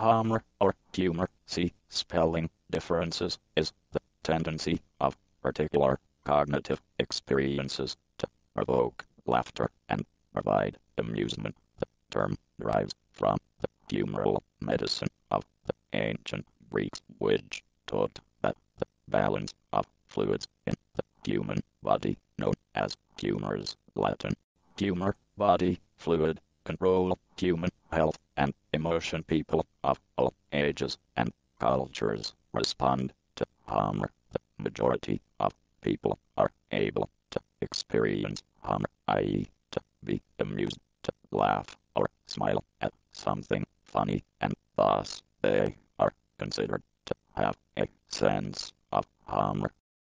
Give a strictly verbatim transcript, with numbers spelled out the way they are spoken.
Humor or humor, see, spelling differences, is the tendency of particular cognitive experiences to provoke laughter and provide amusement. The term derives from the humoral medicine of the ancient Greeks, which taught that the balance of fluids in the human body, known as humors, Latin humor, body, fluid, control, human health and emotion. People of all ages and cultures respond to humor. The majority of people are able to experience humor, that is to be amused, to laugh or smile at something funny, and thus they are considered to have a sense of humor.